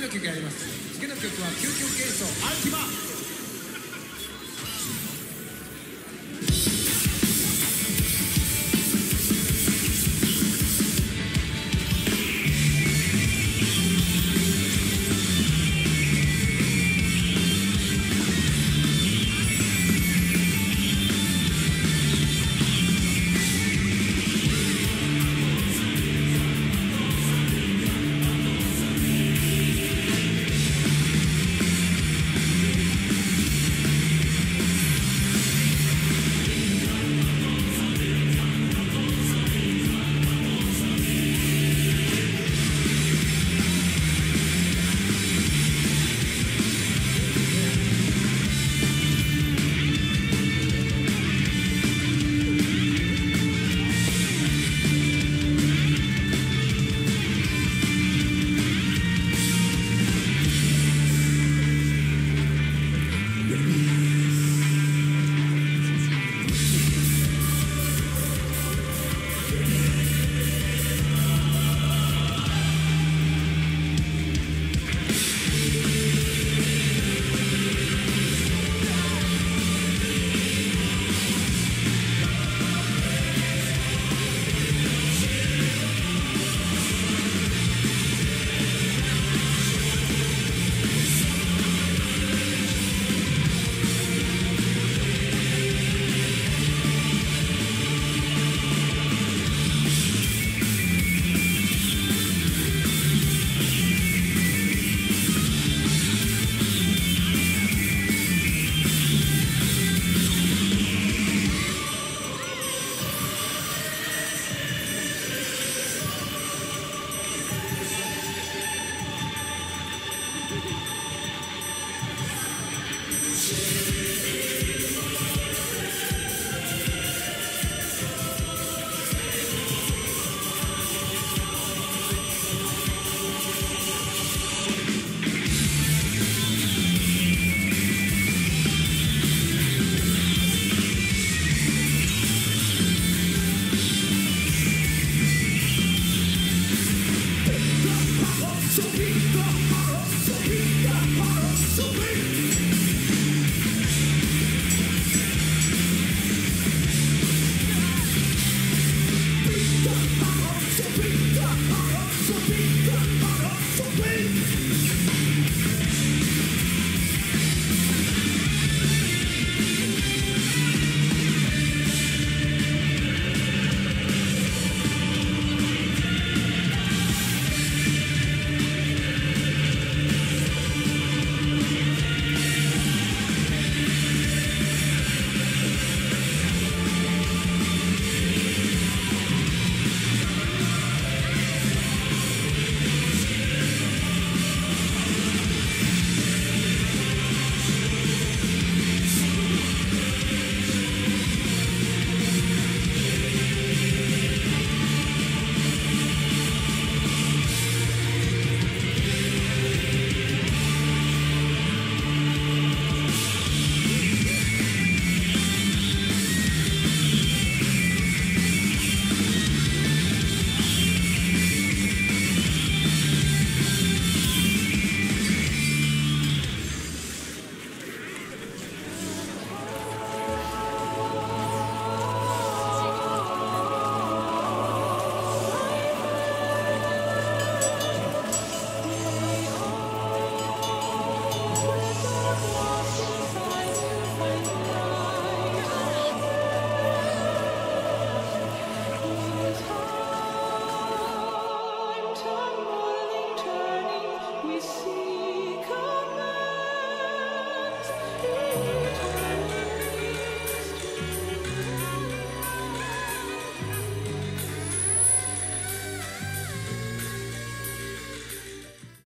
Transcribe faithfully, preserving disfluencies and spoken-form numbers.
次の曲やります。次の曲は究極幻想アルティマ。